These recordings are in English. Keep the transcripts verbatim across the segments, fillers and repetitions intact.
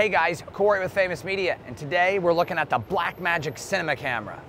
Hey guys, Corey with Famous Media, and today we're looking at the Blackmagic Cinema Camera.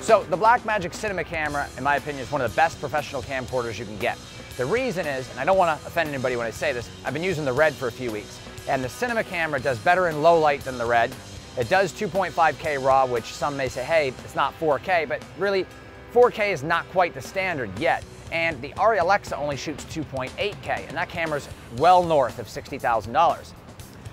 So the Blackmagic Cinema Camera, in my opinion, is one of the best professional camcorders you can get. The reason is, and I don't want to offend anybody when I say this, I've been using the RED for a few weeks, and the Cinema Camera does better in low light than the RED. It does two point five K raw, which some may say, hey, it's not four K, but really, four K is not quite the standard yet. And the Arri Alexa only shoots two point eight K, and that camera's well north of sixty thousand dollars.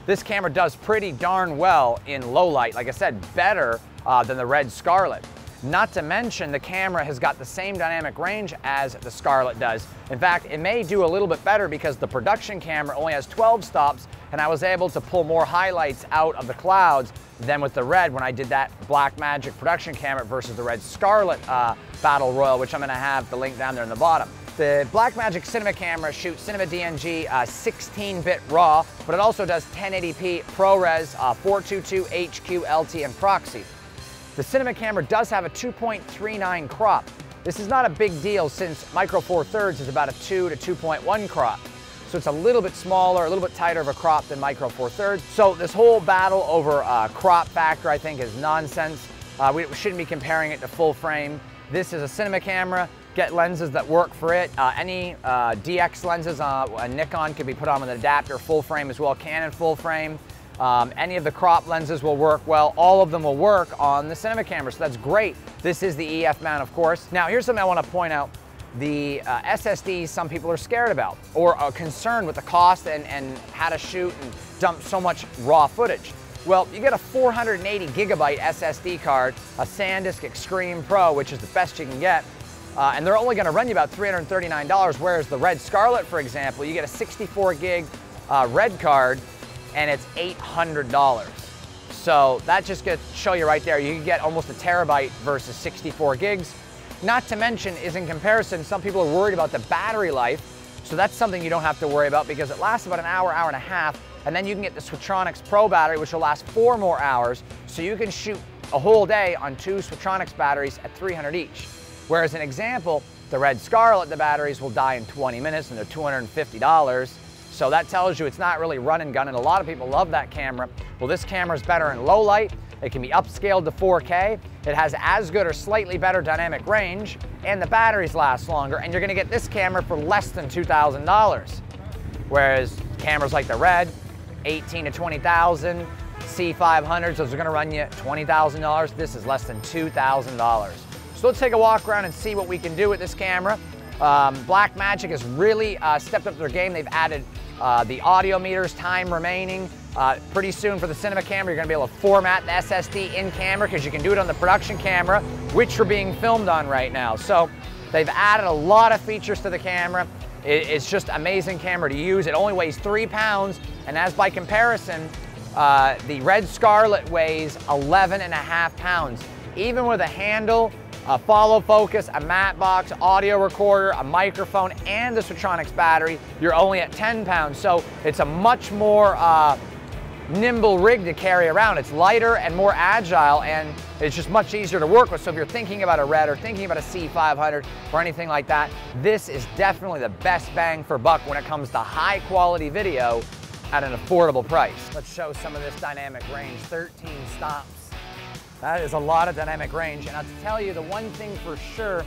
This camera does pretty darn well in low light, like I said, better uh, than the RED Scarlet. Not to mention, the camera has got the same dynamic range as the Scarlet does. In fact, it may do a little bit better because the production camera only has twelve stops, and I was able to pull more highlights out of the clouds than with the RED when I did that Blackmagic production camera versus the RED Scarlet uh, Battle Royal, which I'm gonna have the link down there in the bottom. The Blackmagic Cinema Camera shoots Cinema D N G sixteen bit uh, RAW, but it also does ten eighty p ProRes, uh, four twenty-two H Q L T, and proxy. The Cinema Camera does have a two point three nine crop. This is not a big deal since Micro Four Thirds is about a two to two point one crop. So it's a little bit smaller, a little bit tighter of a crop than Micro Four Thirds. So this whole battle over uh, crop factor, I think, is nonsense. Uh, we shouldn't be comparing it to full frame. This is a Cinema Camera. Get lenses that work for it. Uh, any uh, D X lenses, uh, a Nikon could be put on with an adapter, full frame as well, Canon full frame. Um, any of the crop lenses will work well. All of them will work on the Cinema Camera, so that's great. This is the E F mount, of course. Now, here's something I want to point out. The uh, S S Ds some people are scared about or are concerned with the cost and, and how to shoot and dump so much raw footage. Well, you get a four hundred eighty gigabyte S S D card, a SanDisk Extreme Pro, which is the best you can get, uh, and they're only going to run you about three hundred thirty-nine dollars, whereas the RED Scarlet, for example, you get a sixty-four gig uh, RED card, and it's eight hundred dollars. So that just gets to show you right there, you can get almost a terabyte versus sixty-four gigs. Not to mention is in comparison, some people are worried about the battery life. So that's something you don't have to worry about because it lasts about an hour, hour and a half. And then you can get the Switronics Pro battery, which will last four more hours. So you can shoot a whole day on two Switronics batteries at three hundred each. Whereas an example, the RED Scarlet, the batteries will die in twenty minutes and they're two hundred fifty dollars. So that tells you it's not really run and gun, and a lot of people love that camera. Well, this camera's better in low light. It can be upscaled to four K. It has as good or slightly better dynamic range, and the batteries last longer, and you're gonna get this camera for less than two thousand dollars. Whereas cameras like the RED, eighteen to twenty thousand, C five hundreds, those are gonna run you twenty thousand dollars. This is less than two thousand dollars. So let's take a walk around and see what we can do with this camera. Um, Blackmagic has really uh, stepped up their game. They've added uh, the audio meters, time remaining. Uh, pretty soon for the Cinema Camera, you're gonna be able to format the S S D in camera because you can do it on the production camera, which we're being filmed on right now. So they've added a lot of features to the camera. It, it's just amazing camera to use. It only weighs three pounds. And as by comparison, uh, the RED Scarlet weighs eleven and a half pounds. Even with a handle, a follow focus, a matte box, audio recorder, a microphone, and the Switronics battery, you're only at ten pounds. So it's a much more uh, nimble rig to carry around. It's lighter and more agile, and it's just much easier to work with. So if you're thinking about a RED or thinking about a C five hundred or anything like that, this is definitely the best bang for buck when it comes to high quality video at an affordable price. Let's show some of this dynamic range, thirteen stops. That is a lot of dynamic range, and I'll tell you the one thing for sure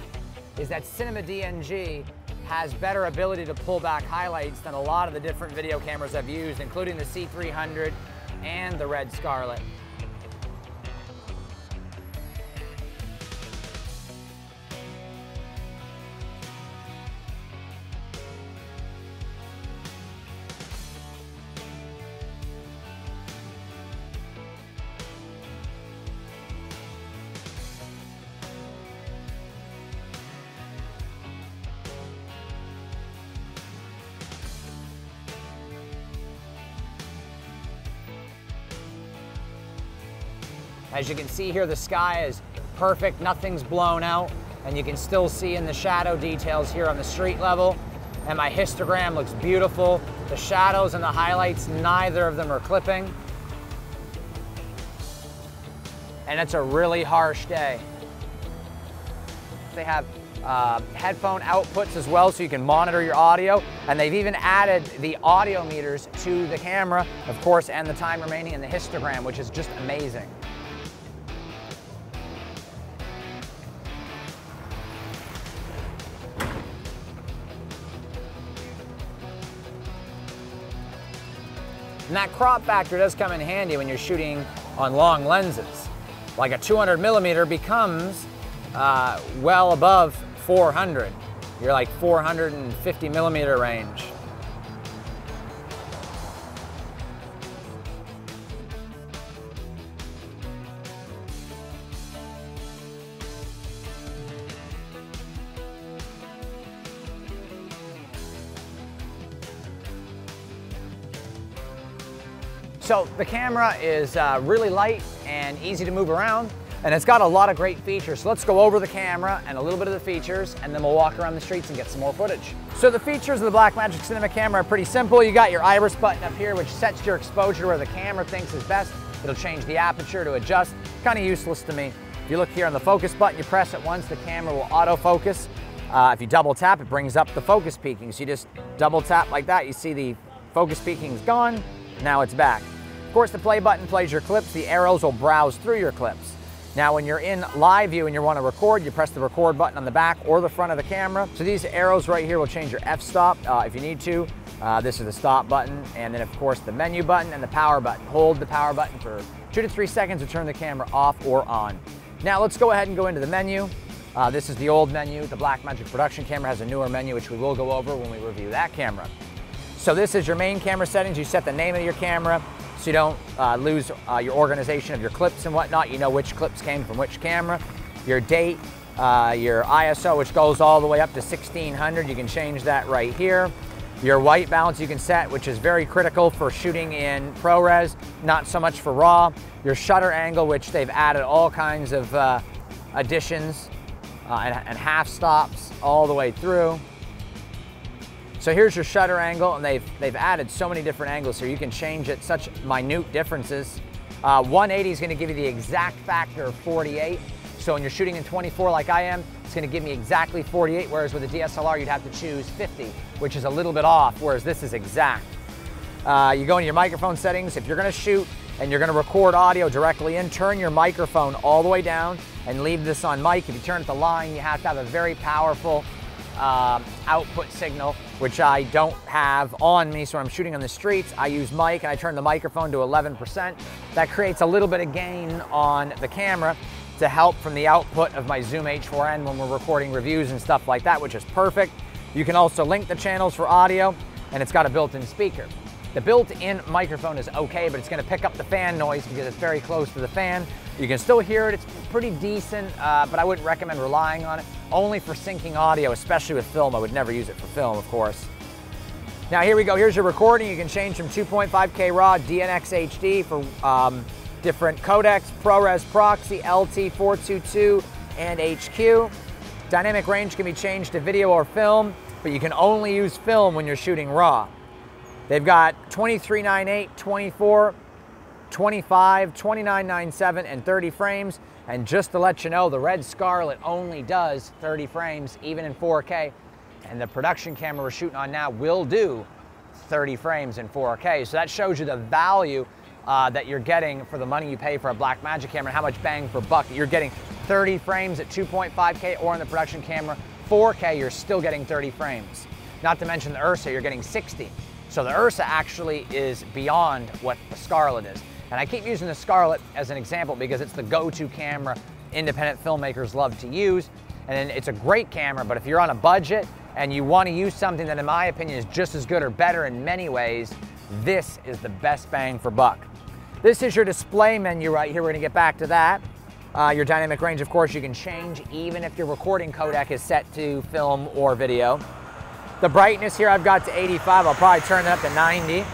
is that Cinema D N G has better ability to pull back highlights than a lot of the different video cameras I've used, including the C three hundred and the RED Scarlet. As you can see here, the sky is perfect, nothing's blown out, and you can still see in the shadow details here on the street level. And my histogram looks beautiful. The shadows and the highlights, neither of them are clipping. And it's a really harsh day. They have uh, headphone outputs as well, so you can monitor your audio. And they've even added the audio meters to the camera, of course, and the time remaining in the histogram, which is just amazing. And that crop factor does come in handy when you're shooting on long lenses. Like a two hundred millimeter becomes uh, well above four hundred. You're like four hundred fifty millimeter range. So the camera is uh, really light and easy to move around, and it's got a lot of great features. So let's go over the camera and a little bit of the features, and then we'll walk around the streets and get some more footage. So the features of the Blackmagic Cinema Camera are pretty simple. You got your iris button up here, which sets your exposure where the camera thinks is best. It'll change the aperture to adjust. Kind of useless to me. If you look here on the focus button, you press it once, the camera will autofocus. Uh, if you double tap, it brings up the focus peaking. So you just double tap like that, you see the focus peaking is gone, now it's back. Of course, the play button plays your clips. The arrows will browse through your clips. Now, when you're in live view and you want to record, you press the record button on the back or the front of the camera. So these arrows right here will change your f-stop uh, if you need to. Uh, this is the stop button, and then of course the menu button and the power button. Hold the power button for two to three seconds to turn the camera off or on. Now let's go ahead and go into the menu. Uh, this is the old menu. The Blackmagic Production Camera has a newer menu, which we will go over when we review that camera. So this is your main camera settings. You set the name of your camera, so you don't uh, lose uh, your organization of your clips and whatnot. You know which clips came from which camera. Your date, uh, your I S O, which goes all the way up to sixteen hundred. You can change that right here. Your white balance you can set, which is very critical for shooting in ProRes, not so much for RAW. Your shutter angle, which they've added all kinds of uh, additions uh, and, and half stops all the way through. So here's your shutter angle, and they've, they've added so many different angles here. You can change it, such minute differences. Uh, one eighty is gonna give you the exact factor of forty-eight. So when you're shooting in twenty-four like I am, it's gonna give me exactly forty-eight, whereas with a D S L R, you'd have to choose fifty, which is a little bit off, whereas this is exact. Uh, you go into your microphone settings. If you're gonna shoot and you're gonna record audio directly in, turn your microphone all the way down and leave this on mic. If you turn it to line, you have to have a very powerful Um, output signal, which I don't have on me, so I'm shooting on the streets. I use mic and I turn the microphone to eleven percent. That creates a little bit of gain on the camera to help from the output of my Zoom H four N when we're recording reviews and stuff like that, which is perfect. You can also link the channels for audio, and it's got a built-in speaker. The built-in microphone is okay, but it's gonna pick up the fan noise because it's very close to the fan. You can still hear it, it's pretty decent, uh, but I wouldn't recommend relying on it, only for syncing audio, especially with film. I would never use it for film, of course. Now here we go, here's your recording. You can change from two point five K RAW, D N X H D for um, different codecs, ProRes Proxy, L T four twenty-two, and H Q. Dynamic range can be changed to video or film, but you can only use film when you're shooting RAW. They've got twenty-three ninety-eight, twenty-four, twenty-five, twenty-nine ninety-seven, and thirty frames. And just to let you know, the RED Scarlet only does thirty frames, even in four K. And the production camera we're shooting on now will do thirty frames in four K. So that shows you the value uh, that you're getting for the money you pay for a Blackmagic camera, how much bang for buck. You're getting thirty frames at two point five K, or on the production camera, four K, you're still getting thirty frames. Not to mention the Ursa, you're getting sixty. So the Ursa actually is beyond what the Scarlet is. And I keep using the Scarlet as an example because it's the go-to camera independent filmmakers love to use. And it's a great camera, but if you're on a budget and you want to use something that in my opinion is just as good or better in many ways, this is the best bang for buck. This is your display menu right here. We're gonna get back to that. Uh, your dynamic range, of course, you can change even if your recording codec is set to film or video. The brightness here I've got to eighty-five. I'll probably turn it up to ninety.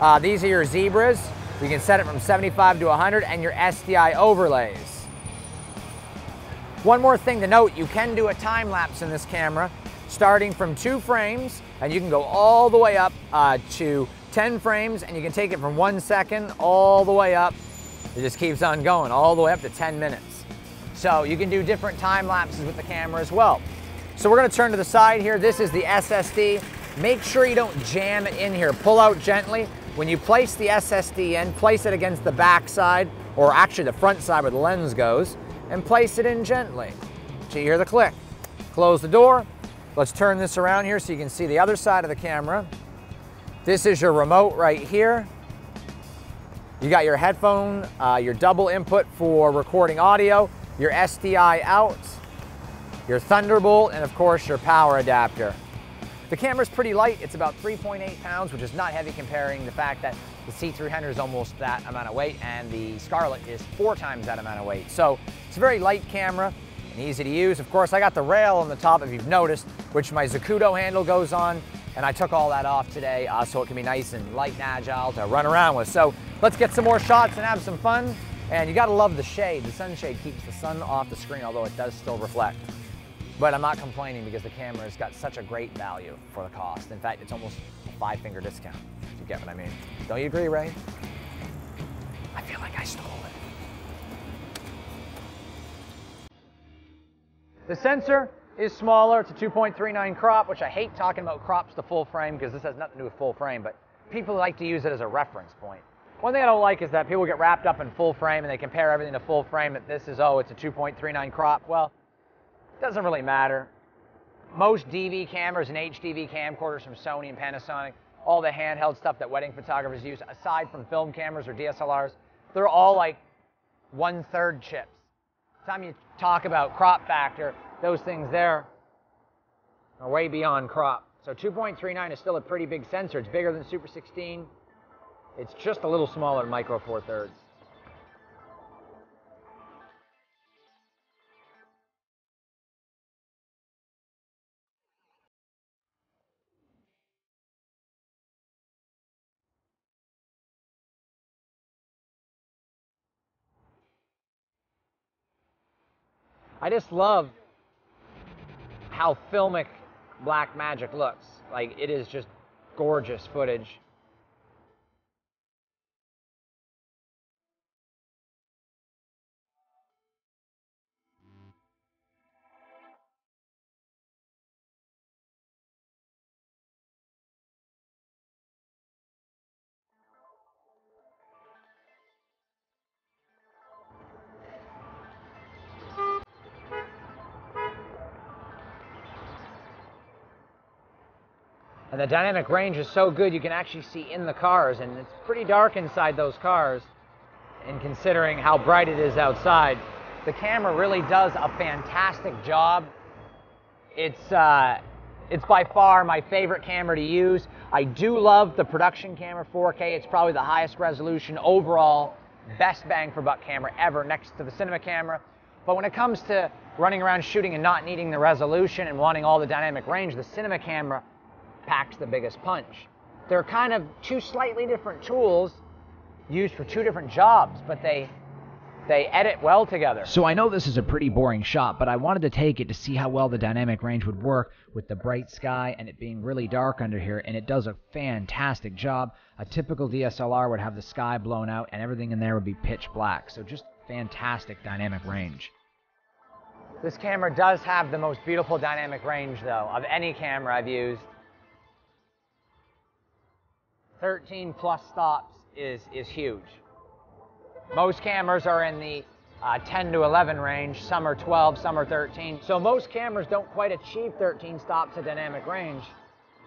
Uh, these are your zebras. We can set it from seventy-five to one hundred and your S D I overlays. One more thing to note, you can do a time lapse in this camera, starting from two frames, and you can go all the way up uh, to ten frames, and you can take it from one second all the way up. It just keeps on going, all the way up to ten minutes. So you can do different time lapses with the camera as well. So we're gonna turn to the side here. This is the S S D. Make sure you don't jam it in here. Pull out gently. When you place the S S D in, place it against the back side, or actually the front side where the lens goes, and place it in gently. So you hear the click. Close the door. Let's turn this around here so you can see the other side of the camera. This is your remote right here. You got your headphone, uh, your double input for recording audio, your S D I out, your Thunderbolt, and of course your power adapter. The camera's pretty light. It's about three point eight pounds, which is not heavy comparing the fact that the C three hundred is almost that amount of weight and the Scarlet is four times that amount of weight. So it's a very light camera and easy to use. Of course, I got the rail on the top, if you've noticed, which my Zacuto handle goes on, and I took all that off today uh, so it can be nice and light and agile to run around with. So let's get some more shots and have some fun. And you gotta love the shade. The sunshade keeps the sun off the screen, although it does still reflect. But I'm not complaining because the camera's got such a great value for the cost. In fact, it's almost a five finger discount, if you get what I mean. Don't you agree, Ray? I feel like I stole it. The sensor is smaller. It's a two point three nine crop, which I hate talking about crops to full frame because this has nothing to do with full frame, but people like to use it as a reference point. One thing I don't like is that people get wrapped up in full frame and they compare everything to full frame, that this is, oh, it's a two point three nine crop. Well, doesn't really matter. Most D V cameras and H D V camcorders from Sony and Panasonic, all the handheld stuff that wedding photographers use, aside from film cameras or D S L Rs, they're all like one-third chips. By the time you talk about crop factor, those things there are way beyond crop. So two point three nine is still a pretty big sensor. It's bigger than Super sixteen. It's just a little smaller than Micro Four Thirds. I just love how filmic Blackmagic looks. Like, it is just gorgeous footage. And the dynamic range is so good you can actually see in the cars, and it's pretty dark inside those cars, and considering how bright it is outside, the camera really does a fantastic job. It's, uh, it's by far my favorite camera to use. I do love the production camera four K. It's probably the highest resolution overall, best bang for buck camera ever next to the cinema camera. But when it comes to running around shooting and not needing the resolution and wanting all the dynamic range, the cinema camera packs the biggest punch. They're kind of two slightly different tools used for two different jobs, but they they edit well together. So I know this is a pretty boring shot, but I wanted to take it to see how well the dynamic range would work with the bright sky and it being really dark under here, and it does a fantastic job. A typical D S L R would have the sky blown out and everything in there would be pitch black, so just fantastic dynamic range. This camera does have the most beautiful dynamic range, though, of any camera I've used. thirteen plus stops is, is huge. Most cameras are in the uh, ten to eleven range, some are twelve, some are thirteen. So most cameras don't quite achieve thirteen stops of dynamic range.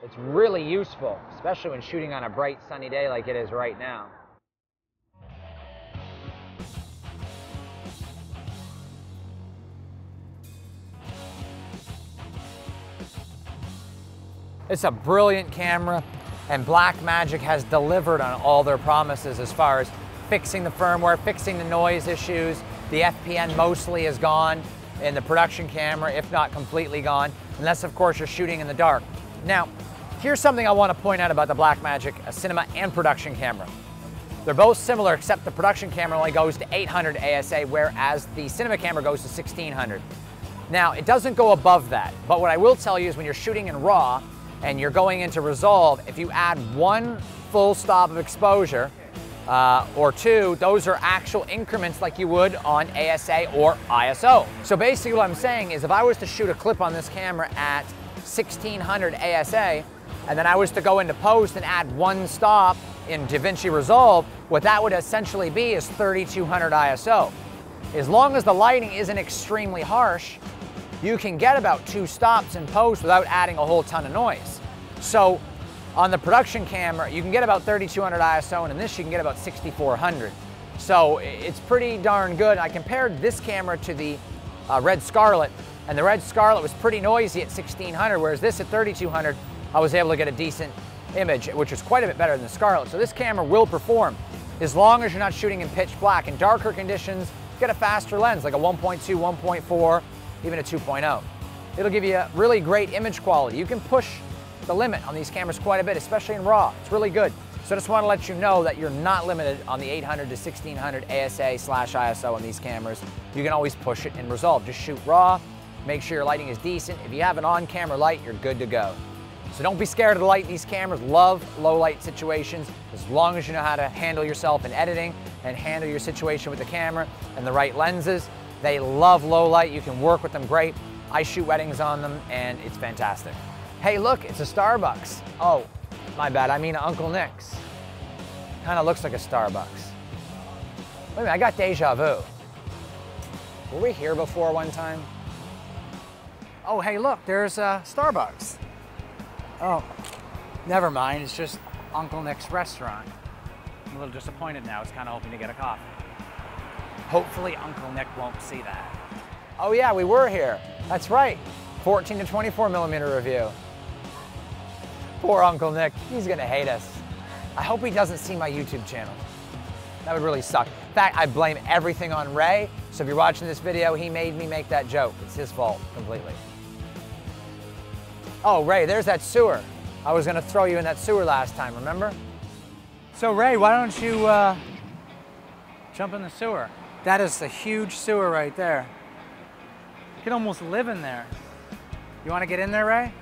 It's really useful, especially when shooting on a bright sunny day like it is right now. It's a brilliant camera. And Blackmagic has delivered on all their promises as far as fixing the firmware, fixing the noise issues. The F P N mostly is gone in the production camera, if not completely gone, unless of course you're shooting in the dark. Now, here's something I want to point out about the Blackmagic cinema and production camera. They're both similar, except the production camera only goes to eight hundred A S A, whereas the cinema camera goes to sixteen hundred. Now, it doesn't go above that, but what I will tell you is when you're shooting in RAW and you're going into Resolve, if you add one full stop of exposure uh, or two, those are actual increments like you would on A S A or I S O. So basically what I'm saying is if I was to shoot a clip on this camera at sixteen hundred A S A, and then I was to go into post and add one stop in DaVinci Resolve, what that would essentially be is thirty-two hundred I S O. As long as the lighting isn't extremely harsh, you can get about two stops in post without adding a whole ton of noise. So on the production camera, you can get about thirty-two hundred I S O, and in this you can get about sixty-four hundred. So it's pretty darn good. I compared this camera to the uh, Red Scarlet, and the Red Scarlet was pretty noisy at sixteen hundred, whereas this at thirty-two hundred, I was able to get a decent image, which was quite a bit better than the Scarlet. So this camera will perform as long as you're not shooting in pitch black. In darker conditions, get a faster lens like a one point two, one point four, even a two point oh. It'll give you a really great image quality. You can push the limit on these cameras quite a bit, especially in RAW. It's really good. So I just want to let you know that you're not limited on the eight hundred to sixteen hundred A S A slash I S O on these cameras. You can always push it in Resolve. Just shoot RAW, make sure your lighting is decent. If you have an on-camera light, you're good to go. So don't be scared of the light. These cameras love low light situations as long as you know how to handle yourself in editing and handle your situation with the camera and the right lenses. They love low light. You can work with them great. I shoot weddings on them and it's fantastic. Hey, look, it's a Starbucks. Oh, my bad, I mean Uncle Nick's. Kind of looks like a Starbucks. Wait a minute, I got deja vu. Were we here before one time? Oh, hey, look, there's a Starbucks. Oh, never mind, it's just Uncle Nick's restaurant. I'm a little disappointed now, it's kind of hoping to get a coffee. Hopefully Uncle Nick won't see that. Oh yeah, we were here, that's right. fourteen to twenty-four millimeter review. Poor Uncle Nick, he's gonna hate us. I hope he doesn't see my YouTube channel. That would really suck. In fact, I blame everything on Ray, so if you're watching this video, he made me make that joke. It's his fault, completely. Oh, Ray, there's that sewer. I was gonna throw you in that sewer last time, remember? So Ray, why don't you uh, jump in the sewer? That is a huge sewer right there. You can almost live in there. You wanna get in there, Ray?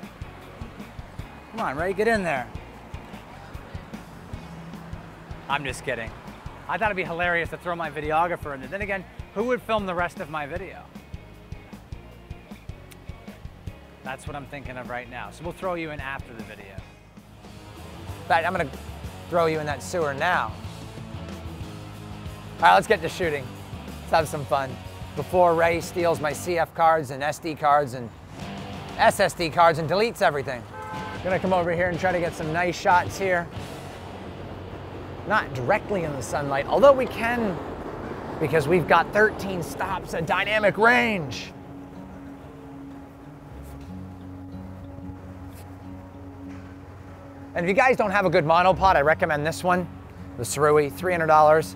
Come on, Ray, get in there. I'm just kidding. I thought it'd be hilarious to throw my videographer in there. Then again, who would film the rest of my video? That's what I'm thinking of right now. So we'll throw you in after the video. In fact, I'm gonna throw you in that sewer now. All right, let's get to shooting. Let's have some fun. Before Ray steals my C F cards and S D cards and S S D cards and deletes everything. I'm gonna come over here and try to get some nice shots here. Not directly in the sunlight, although we can because we've got thirteen stops at dynamic range. And if you guys don't have a good monopod, I recommend this one, the Sirui, three hundred dollars.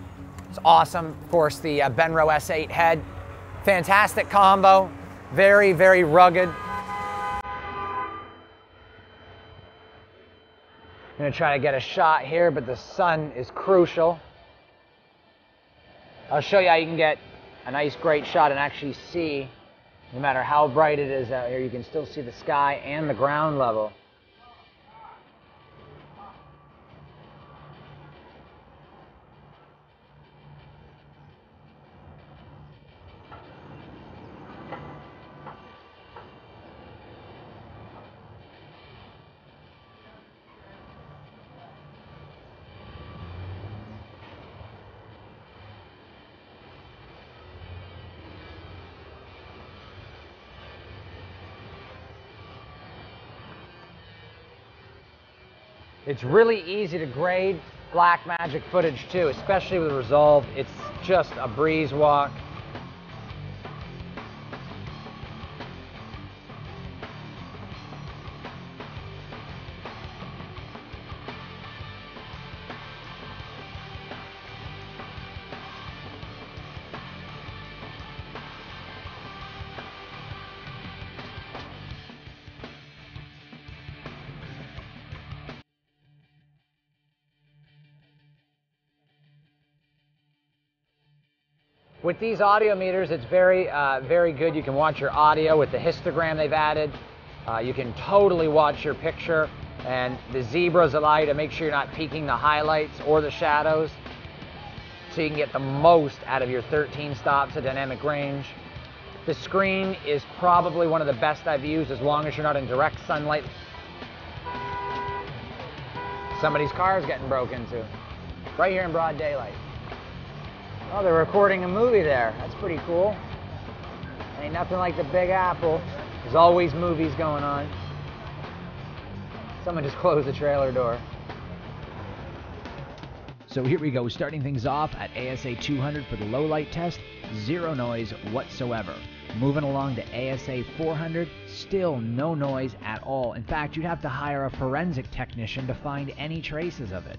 It's awesome. Of course, the uh, Benro S eight head. Fantastic combo. Very, very rugged. I'm gonna try to get a shot here, but the sun is crucial. I'll show you how you can get a nice, great shot and actually see, no matter how bright it is out here, you can still see the sky and the ground level. It's really easy to grade Blackmagic footage too, especially with Resolve. It's just a breeze walk. With these audio meters, it's very, uh, very good. You can watch your audio with the histogram they've added. Uh, you can totally watch your picture, and the zebras allow you to make sure you're not peeking the highlights or the shadows, so you can get the most out of your thirteen stops of dynamic range. The screen is probably one of the best I've used, as long as you're not in direct sunlight. Somebody's car is getting broken too, right here in broad daylight. Oh, they're recording a movie there. That's pretty cool. Ain't nothing like the Big Apple. There's always movies going on. Someone just closed the trailer door. So here we go, starting things off at A S A two hundred for the low light test, zero noise whatsoever. Moving along to A S A four hundred, still no noise at all. In fact, you'd have to hire a forensic technician to find any traces of it.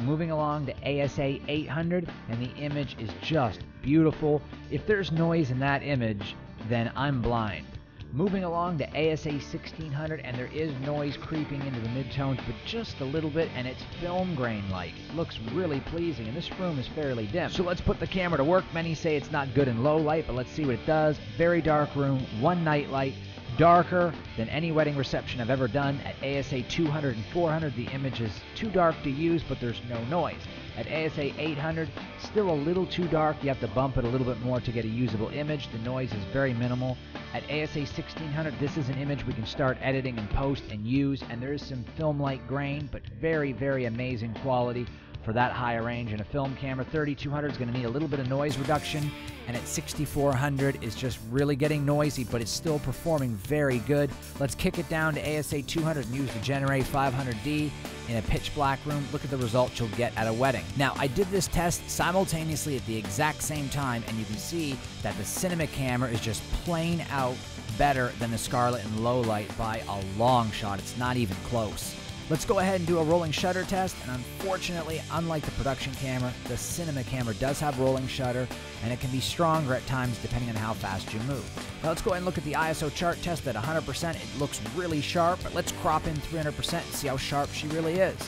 Moving along to A S A eight hundred, and the image is just beautiful. If there's noise in that image, then I'm blind. Moving along to A S A sixteen hundred, and there is noise creeping into the midtones, but just a little bit, and it's film grain-like. It looks really pleasing, and this room is fairly dim. So let's put the camera to work. Many say it's not good in low light, but let's see what it does. Very dark room, one night light, darker than any wedding reception I've ever done. At A S A two hundred and four hundred, the image is too dark to use, but there's no noise. At A S A eight hundred, still a little too dark. You have to bump it a little bit more to get a usable image. The noise is very minimal. At A S A sixteen hundred, this is an image we can start editing and post and use, and there is some film-like grain, but very, very amazing quality for that high range in a film camera. thirty-two hundred is going to need a little bit of noise reduction, and at sixty-four hundred is just really getting noisy, but it's still performing very good. Let's kick it down to A S A two hundred and use the Generate five hundred D in a pitch black room. Look at the results you'll get at a wedding. Now, I did this test simultaneously at the exact same time, and you can see that the cinema camera is just plain out better than the Scarlet in low light by a long shot. It's not even close. Let's go ahead and do a rolling shutter test, and unfortunately, unlike the production camera, the cinema camera does have rolling shutter, and it can be stronger at times depending on how fast you move. Now let's go ahead and look at the I S O chart test at one hundred percent. It looks really sharp, but let's crop in three hundred percent and see how sharp she really is.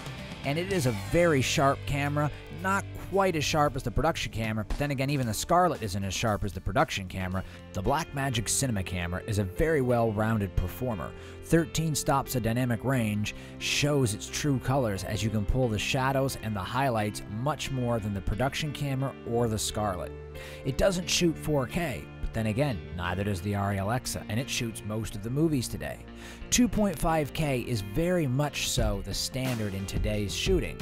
And it is a very sharp camera, not quite as sharp as the production camera, but then again, even the Scarlet isn't as sharp as the production camera. The Blackmagic Cinema Camera is a very well-rounded performer. thirteen stops of dynamic range shows its true colors, as you can pull the shadows and the highlights much more than the production camera or the Scarlet. It doesn't shoot four K, then again, neither does the Arri Alexa, and it shoots most of the movies today. two point five K is very much so the standard in today's shooting,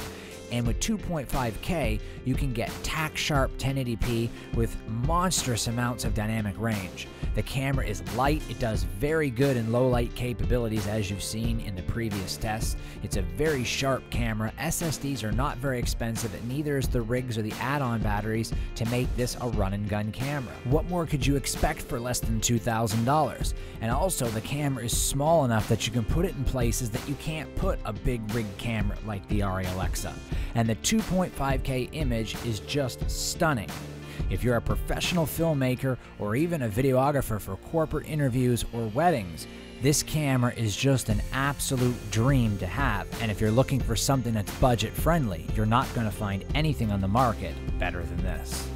and with two point five K, you can get tack-sharp ten eighty P with monstrous amounts of dynamic range. The camera is light. It does very good in low-light capabilities, as you've seen in the previous tests. It's a very sharp camera. S S Ds are not very expensive, and neither is the rigs or the add-on batteries to make this a run-and-gun camera. What more could you expect for less than two thousand dollars? And also, the camera is small enough that you can put it in places that you can't put a big rig camera like the Arri Alexa. And the two point five K image is just stunning. If you're a professional filmmaker or even a videographer for corporate interviews or weddings, this camera is just an absolute dream to have. And if you're looking for something that's budget friendly, you're not going to find anything on the market better than this.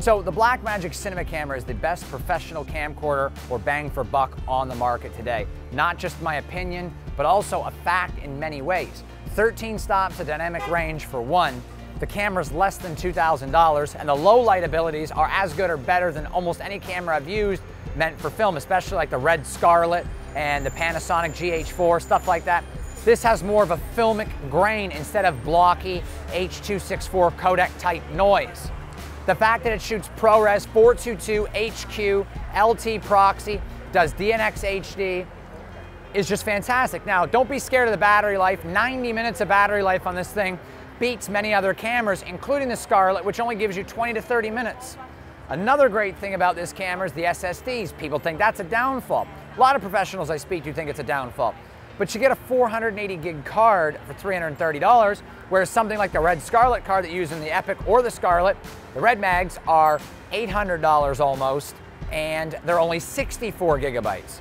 So the Blackmagic Cinema Camera is the best professional camcorder or bang for buck on the market today. Not just my opinion, but also a fact in many ways. thirteen stops of dynamic range for one. The camera's less than two thousand dollars, and the low light abilities are as good or better than almost any camera I've used meant for film, especially like the Red Scarlet and the Panasonic G H four, stuff like that. This has more of a filmic grain instead of blocky H two sixty-four codec type noise. The fact that it shoots ProRes four twenty-two H Q, L T proxy, does D N x H D, is just fantastic. Now, don't be scared of the battery life. ninety minutes of battery life on this thing beats many other cameras, including the Scarlet, which only gives you twenty to thirty minutes. Another great thing about this camera is the S S Ds. People think that's a downfall. A lot of professionals I speak to think it's a downfall. But you get a four hundred eighty gig card for three hundred thirty dollars, whereas something like the Red Scarlet card that you use in the Epic or the Scarlet, the Red Mags are eight hundred dollars almost, and they're only sixty-four gigabytes.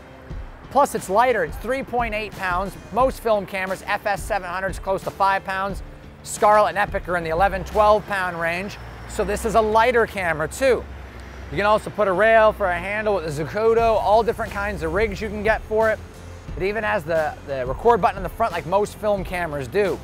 Plus, it's lighter. It's three point eight pounds. Most film cameras, F S seven hundred is close to five pounds. Scarlet and Epic are in the eleven, twelve pound range, so this is a lighter camera too. You can also put a rail for a handle with the Zacuto, all different kinds of rigs you can get for it. It even has the, the record button in the front like most film cameras do.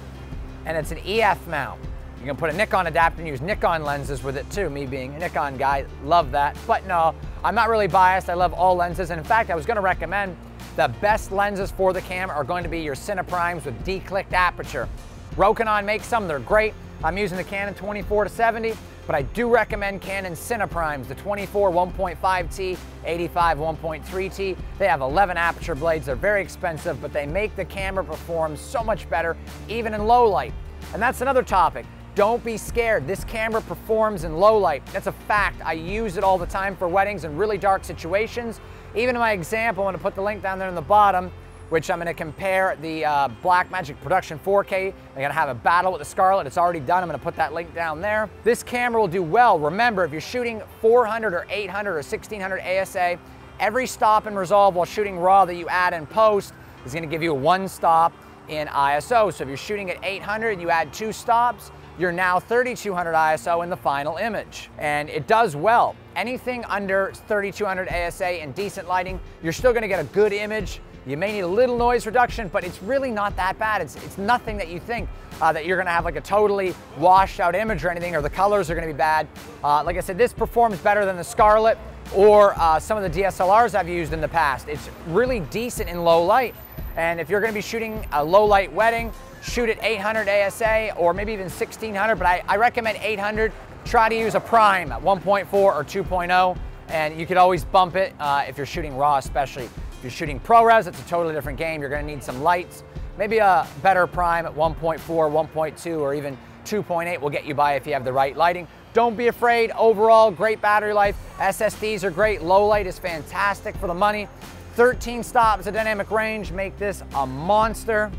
And it's an E F mount. You can put a Nikon adapter and use Nikon lenses with it too. Me being a Nikon guy, love that. But no, I'm not really biased. I love all lenses. And in fact, I was gonna recommend the best lenses for the camera are going to be your Cineprimes with D-clicked aperture. Rokinon makes some, they're great. I'm using the Canon twenty-four to seventy, but I do recommend Canon Cineprimes, the twenty-four one point five T, eighty-five one point three T. They have eleven aperture blades, they're very expensive, but they make the camera perform so much better, even in low light. And that's another topic. Don't be scared, this camera performs in low light. That's a fact, I use it all the time for weddings and really dark situations. Even in my example, I'm gonna put the link down there in the bottom, which I'm gonna compare the uh, Blackmagic Production four K. I'm gonna have a battle with the Scarlet, it's already done, I'm gonna put that link down there. This camera will do well. Remember, if you're shooting four hundred or eight hundred or sixteen hundred A S A, every stop in Resolve while shooting RAW that you add in post is gonna give you a one stop in I S O. So if you're shooting at eight hundred and you add two stops, you're now thirty-two hundred I S O in the final image. And it does well. Anything under thirty-two hundred A S A in decent lighting, you're still gonna get a good image. You may need a little noise reduction, but it's really not that bad. It's, it's nothing that you think uh, that you're gonna have like a totally washed out image or anything, or the colors are gonna be bad. Uh, like I said, this performs better than the Scarlet or uh, some of the D S L Rs I've used in the past. It's really decent in low light. And if you're gonna be shooting a low light wedding, shoot at eight hundred A S A or maybe even sixteen hundred, but I, I recommend eight hundred. Try to use a prime at one point four or two point oh, and you could always bump it uh, if you're shooting RAW especially. If you're shooting ProRes, it's a totally different game. You're gonna need some lights. Maybe a better prime at one point four, one point two, or even two point eight will get you by if you have the right lighting. Don't be afraid. Overall, great battery life. S S Ds are great. Low light is fantastic for the money. thirteen stops of dynamic range make this a monster,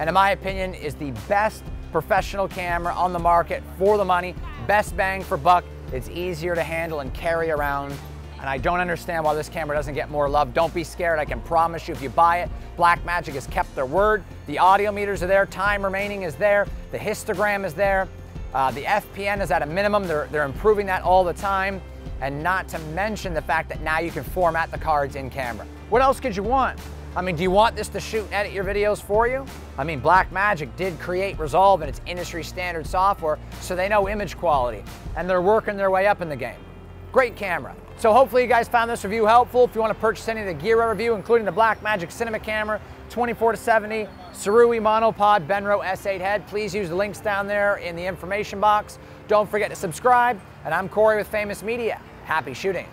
and in my opinion, is the best professional camera on the market for the money, best bang for buck. It's easier to handle and carry around, and I don't understand why this camera doesn't get more love. Don't be scared, I can promise you if you buy it, Blackmagic has kept their word. The audio meters are there, time remaining is there, the histogram is there, uh, the F P N is at a minimum, they're, they're improving that all the time, and not to mention the fact that now you can format the cards in camera. What else could you want? I mean, do you want this to shoot and edit your videos for you? I mean, Blackmagic did create Resolve and its industry standard software, so they know image quality, and they're working their way up in the game. Great camera. So hopefully you guys found this review helpful. If you want to purchase any of the gear I review, including the Blackmagic Cinema Camera, twenty-four to seventy, Sirui Monopod, Benro S eight head, please use the links down there in the information box. Don't forget to subscribe, and I'm Corey with Famous Media. Happy shooting.